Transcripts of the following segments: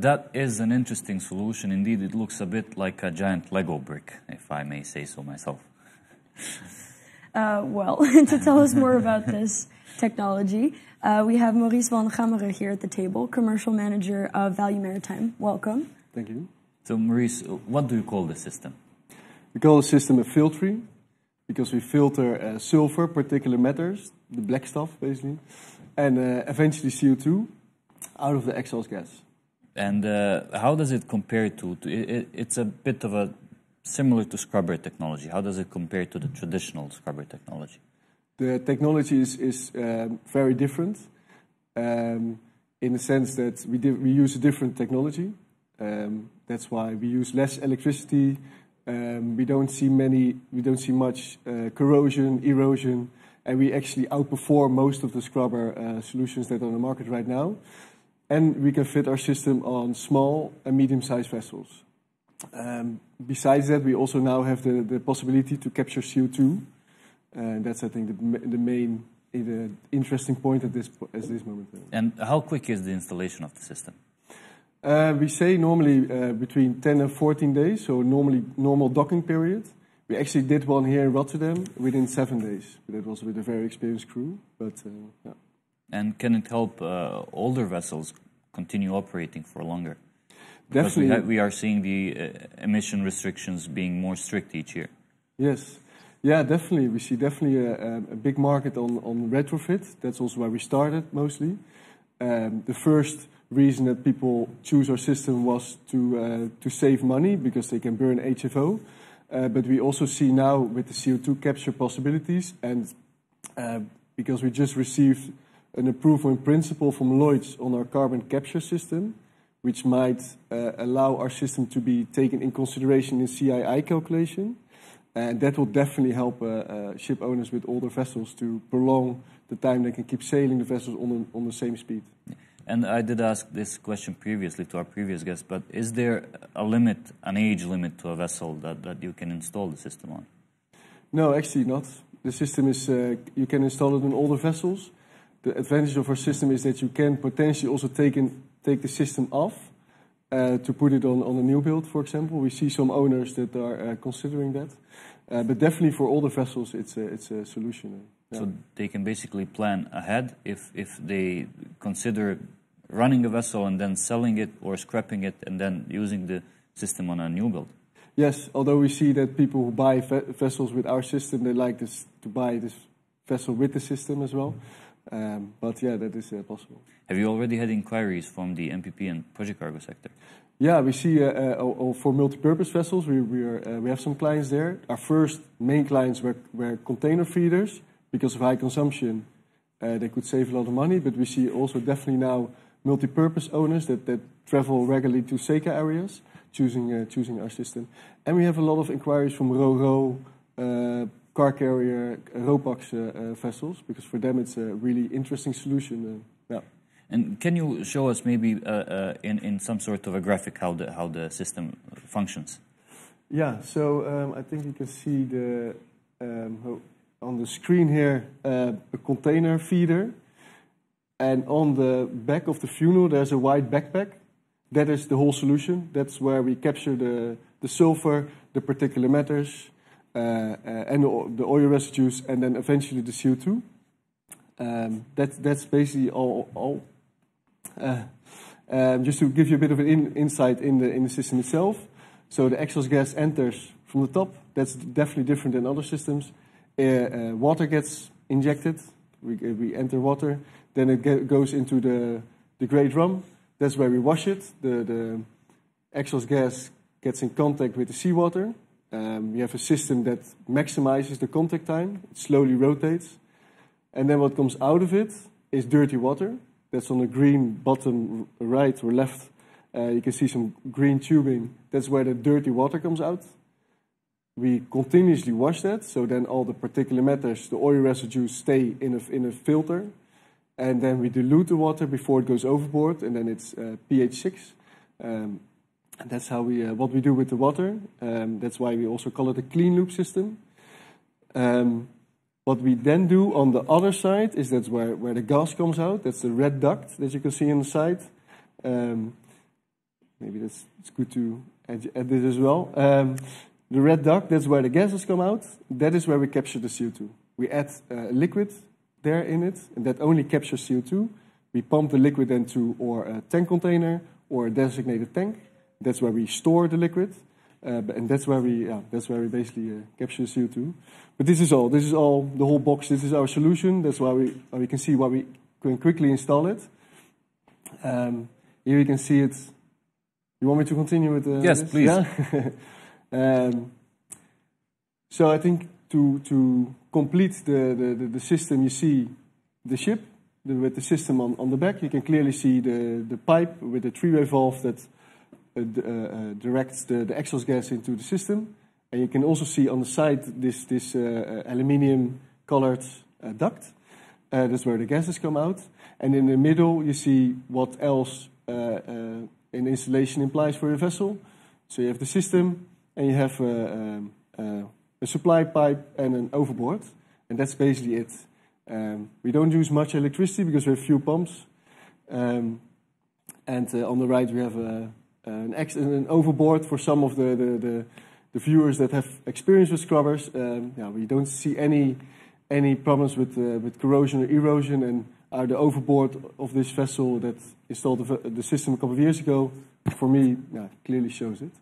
That is an interesting solution. Indeed, it looks a bit like a giant Lego brick, if I may say so myself. Well, to tell us more about this technology, we have Maurice van Gammeren here at the table, commercial manager of Value Maritime. Welcome. Thank you. So, Maurice, what do you call the system? We call the system a filtree, because we filter sulfur, particulate matters, the black stuff, basically, and eventually CO2 out of the exhaust gas. And how does it compare it's a bit of a similar to scrubber technology. How does it compare to the traditional scrubber technology? The technology is very different in the sense that we use a different technology. That's why we use less electricity. We don't see much corrosion, erosion, and we actually outperform most of the scrubber solutions that are on the market right now. And we can fit our system on small and medium-sized vessels. Besides that, we also now have the possibility to capture CO2. And that's, I think, the main interesting point at this moment. And how quick is the installation of the system? We say normally between 10 and 14 days, so normal docking period. We actually did one here in Rotterdam within 7 days. That was with a very experienced crew, but yeah. And can it help older vessels continue operating for longer? Because definitely. We are seeing the emission restrictions being more strict each year. Yes. Yeah, definitely. We see definitely a big market on retrofit. That's also where we started mostly. The first reason that people choose our system was to save money because they can burn HFO. But we also see now with the CO2 capture possibilities and because we just received an approval in principle from Lloyd's on our carbon capture system, which might allow our system to be taken in consideration in CII calculation. And that will definitely help ship owners with older vessels to prolong the time they can keep sailing the vessels on the same speed. And I did ask this question previously to our previous guest, but is there a limit, an age limit to a vessel that you can install the system on? No, actually not. The system is, you can install it on older vessels. The advantage of our system is that you can potentially also take the system off to put it on a new build, for example. We see some owners that are considering that. But definitely for older vessels, it's a solution. Yeah. So they can basically plan ahead if they consider running a vessel and then selling it or scrapping it and then using the system on a new build. Yes, although we see that people who buy vessels with our system, they like to buy this vessel with the system as well. But yeah, that is possible. Have you already had inquiries from the MPP and project cargo sector? Yeah, we see for multi-purpose vessels, we have some clients there. Our first main clients were container feeders. Because of high consumption, they could save a lot of money. But we see also definitely now multi-purpose owners that travel regularly to SECA areas, choosing our system. And we have a lot of inquiries from RoRo, car carrier, ROPAX vessels, because for them it's a really interesting solution. Yeah. And can you show us maybe in some sort of a graphic how the system functions? Yeah, so I think you can see the on the screen here a container feeder, and on the back of the funnel there's a white backpack. That is the whole solution. That's where we capture the sulfur, the particulate matters, and the oil residues, and then eventually the CO2. That's basically all. Just to give you a bit of an insight in the system itself. So the exhaust gas enters from the top. That's definitely different than other systems. Water gets injected, we enter water, then it goes into the grey drum. That's where we wash it. The exhaust gas gets in contact with the seawater. We have a system that maximizes the contact time, it slowly rotates. And then what comes out of it is dirty water. That's on the green bottom right or left. You can see some green tubing. That's where the dirty water comes out. We continuously wash that, so then all the particulate matters, the oil residues, stay in a filter. And then we dilute the water before it goes overboard, and then it's pH 6. And that's how what we do with the water. That's why we also call it a clean loop system. What we then do on the other side is that's where the gas comes out. That's the red duct that you can see on the side. Maybe it's good to add this as well. The red duct, that's where the gases come out. That is where we capture the CO2. We add liquid there in it, and that only captures CO2. We pump the liquid into or a tank container or a designated tank. That's where we store the liquid, and that's where we basically capture CO2. But this is all the whole box. This is our solution. That's why we can see why we can quickly install it. Here you can see it. You want me to continue with yes, this? Please. Yeah? So I think to complete the system, you see the ship with the system on the back. You can clearly see the pipe with the three-way valve that directs the exhaust gas into the system. And you can also see on the side this aluminium-colored duct. That's where the gases come out. And in the middle, you see what else an installation implies for your vessel. So you have the system, and you have a supply pipe and an overboard, and that's basically it. We don't use much electricity because we have few pumps, and on the right we have an overboard for some of the viewers that have experience with scrubbers. Yeah, we don't see any problems with corrosion or erosion, and the overboard of this vessel that installed the system a couple of years ago, for me, yeah, clearly shows it.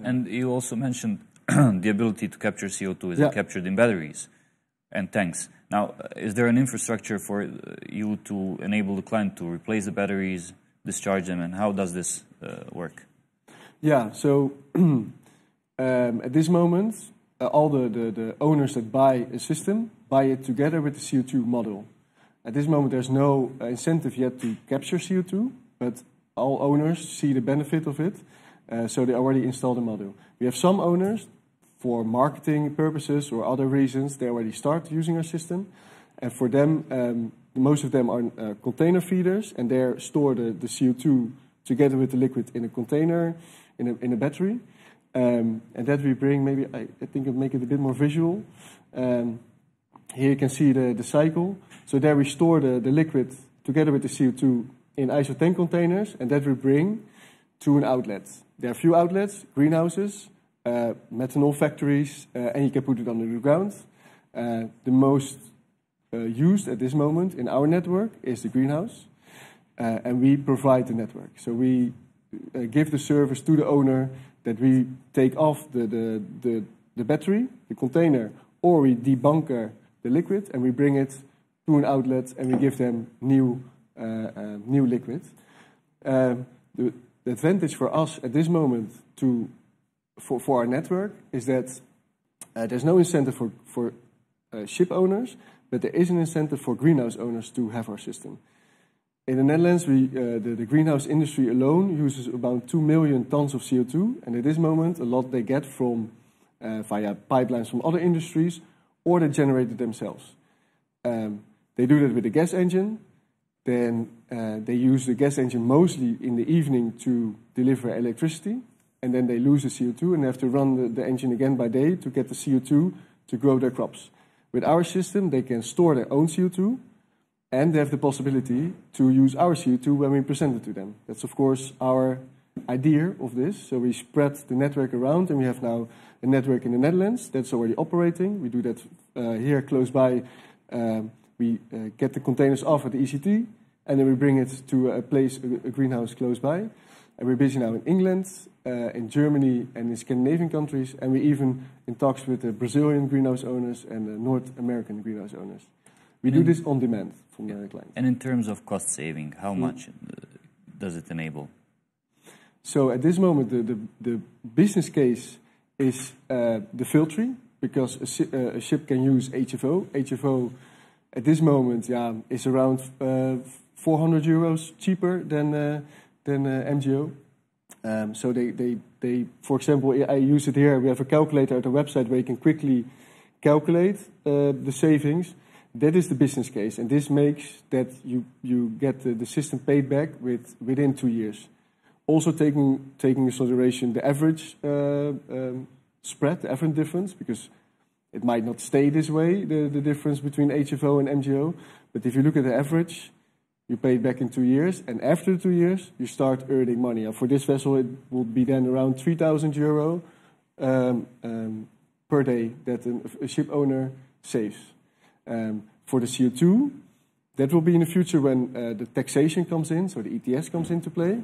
And you also mentioned the ability to capture CO2 is captured in batteries and tanks. Now, is there an infrastructure for you to enable the client to replace the batteries, discharge them, and how does this work? Yeah, so at this moment, all the owners that buy a system buy it together with the CO2 model. At this moment, there's no incentive yet to capture CO2, but all owners see the benefit of it, so they already install the model. We have some owners, for marketing purposes or other reasons, they already start using our system. And for them, most of them are container feeders, and they store the CO2 together with the liquid in a container, in a battery. And that we bring, maybe, I think it'll make it a bit more visual. Here you can see the cycle. So there we store the liquid together with the CO2 in ISO tank containers, and that we bring to an outlet. There are a few outlets, greenhouses, methanol factories, and you can put it under the ground. The most used at this moment in our network is the greenhouse, and we provide the network. So we give the service to the owner that we take off the battery, the container, or we debunker the liquid and we bring it to an outlet and we give them new liquid. The advantage for us at this moment for our network is that there's no incentive for ship owners, but there is an incentive for greenhouse owners to have our system. In the Netherlands, the greenhouse industry alone uses about 2 million tons of CO2, and at this moment a lot they get from via pipelines from other industries, or they generate it themselves. They do that with a gas engine. Then they use the gas engine mostly in the evening to deliver electricity. And then they lose the CO2 and they have to run the engine again by day to get the CO2 to grow their crops. With our system, they can store their own CO2. And they have the possibility to use our CO2 when we present it to them. That's, of course, our idea of this. So we spread the network around, and we have now a network in the Netherlands that's already operating. We do that here close by. We get the containers off at the ECT, and then we bring it to a greenhouse close by. And we're busy now in England, in Germany, and in Scandinavian countries, and we're even in talks with the Brazilian greenhouse owners and the North American greenhouse owners. We do this on demand from the client. And in terms of cost saving, how much does it enable? So at this moment, the business case is the filtering, because a ship can use HFO. HFO at this moment, yeah, is around €400 cheaper than MGO. So they, for example, I use it here. We have a calculator at the website where you can quickly calculate the savings. That is the business case, and this makes that you get the system paid back within 2 years. Also taking into consideration the average spread, the average difference, because it might not stay this way, the difference between HFO and MGO. But if you look at the average, You pay it back in 2 years, and after 2 years, you start earning money. And for this vessel, it will be then around 3,000 euro per day that a ship owner saves. For the CO2, that will be in the future when the taxation comes in, so the ETS comes into play.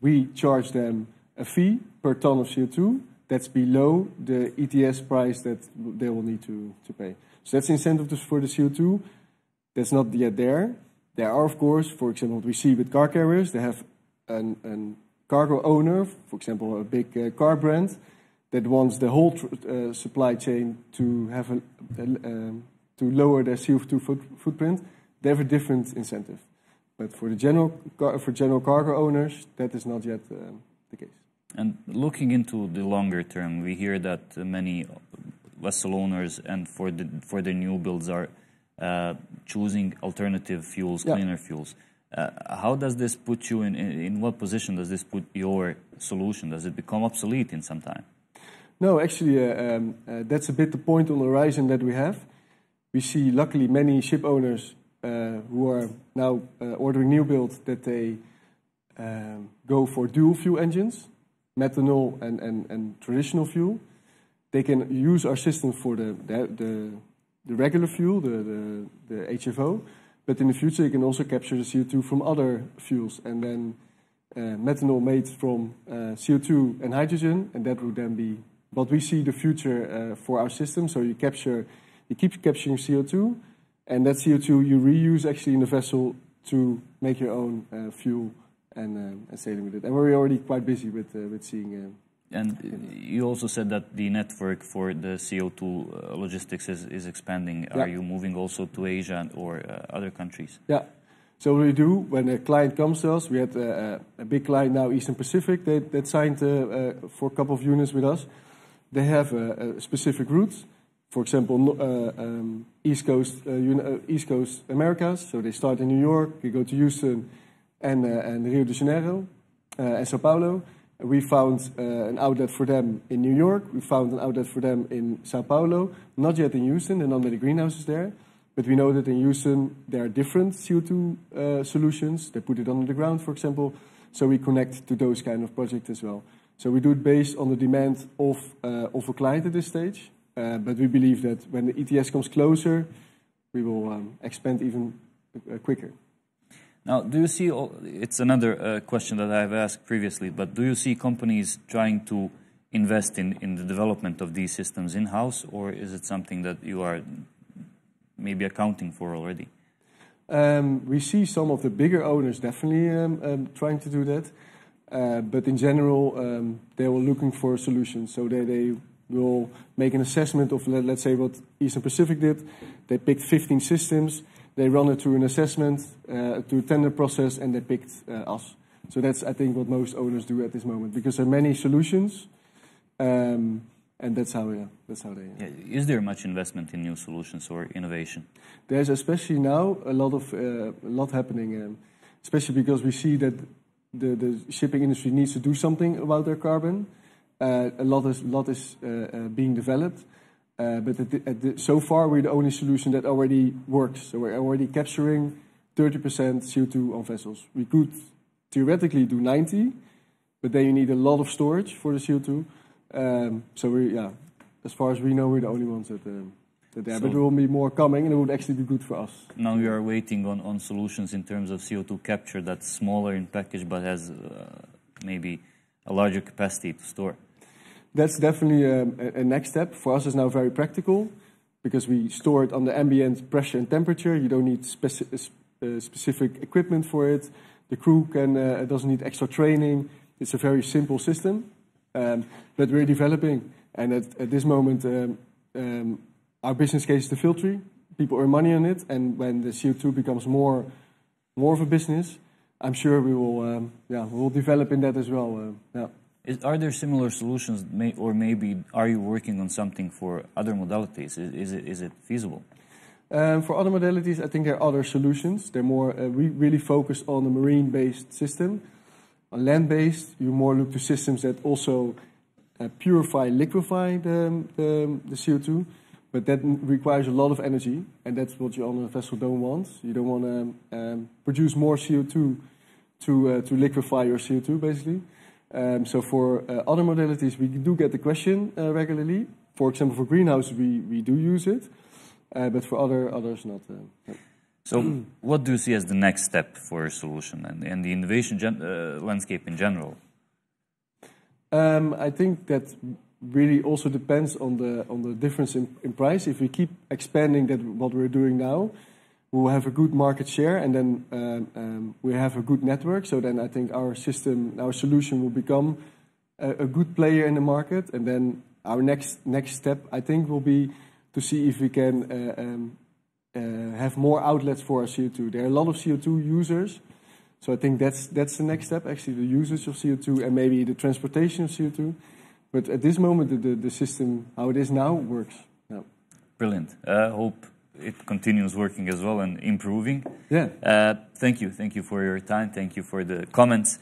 We charge them a fee per ton of CO2 that's below the ETS price that they will need to pay. So that's incentive for the CO2. That's not yet there. There are, of course, for example, what we see with car carriers. They have an cargo owner, for example, a big car brand, that wants the whole supply chain to have to lower their CO2 footprint. They have a different incentive. But for the general cargo owners, that is not yet the case. And looking into the longer term, we hear that many vessel owners and for the new builds are choosing alternative fuels, cleaner fuels. How does this put you in what position does this put your solution? Does it become obsolete in some time? No, actually, that's a bit the point on the horizon that we have. We see, luckily, many ship owners who are now ordering new builds that they go for dual fuel engines, methanol and traditional fuel. They can use our system for the regular fuel, the HFO, but in the future you can also capture the CO2 from other fuels, and then methanol made from CO2 and hydrogen, and that would then be what we see the future for our system. So you keep capturing CO2, and that CO2 you reuse actually in the vessel to make your own fuel and sailing with it. And we're already quite busy with seeing. And you also said that the network for the CO2 logistics is expanding. Yeah. Are you moving also to Asia or other countries? Yeah. So what we do, when a client comes to us, we had a big client now, Eastern Pacific, that signed for a couple of units with us. They have a specific route, for example, East Coast Americas. So they start in New York, they go to Houston and Rio de Janeiro and Sao Paulo. We found an outlet for them in New York. We found an outlet for them in Sao Paulo. Not yet in Houston, and under the greenhouses there. But we know that in Houston there are different CO2 solutions. They put it under the ground, for example. So we connect to those kind of projects as well. So we do it based on the demand of a client at this stage. But we believe that when the ETS comes closer, we will expand even quicker. Now, do you see, it's another question that I've asked previously, but do you see companies trying to invest in the development of these systems in-house, or is it something that you are maybe accounting for already? We see some of the bigger owners definitely trying to do that, but in general, they were looking for a solution. So they will make an assessment of, let's say, what Eastern Pacific did. They picked 15 systems. They run it through an assessment, through a tender process, and they picked us. So that's, I think, what most owners do at this moment, because there are many solutions, and that's how, that's how they... Yeah. Is there much investment in new solutions or innovation? There's especially now a lot happening, especially because we see that the shipping industry needs to do something about their carbon. A lot is being developed. But so far, we're the only solution that already works. So we're already capturing 30% CO2 on vessels. We could theoretically do 90%, but then you need a lot of storage for the CO2. So as far as we know, we're the only ones that there. So but there will be more coming, and it would actually be good for us. Now we are waiting on solutions in terms of CO2 capture that's smaller in package, but has maybe a larger capacity to store. That's definitely a next step. For us, it's now very practical because we store it under ambient pressure and temperature. You don't need specific equipment for it. The crew doesn't need extra training. It's a very simple system that we're developing. And at this moment, our business case is the Filtree. People earn money on it. And when the CO2 becomes more of a business, I'm sure we will develop in that as well. Are there similar solutions, or maybe are you working on something for other modalities? Is it feasible? For other modalities, I think there are other solutions. They're more we really focus on the marine-based system. On land-based, you more look to systems that also purify, liquefy the CO2. But that requires a lot of energy, and that's what you on a vessel don't want. You don't want to produce more CO2 to liquefy your CO2, basically. So for other modalities, we do get the question regularly. For example, for greenhouses, we do use it, but for others not. So what do you see as the next step for a solution and the innovation landscape in general? I think that really also depends on the difference in price. If we keep expanding that what we're doing now, we'll have a good market share, and then we have a good network. So then I think our system, our solution will become a good player in the market. And then our next step, I think, will be to see if we can have more outlets for our CO2. There are a lot of CO2 users. So I think that's the next step, actually, the usage of CO2 and maybe the transportation of CO2. But at this moment, the system, how it is now, works. Yeah. Brilliant. I hope it continues working as well and improving. Yeah. Thank you. Thank you for your time. Thank you for the comments.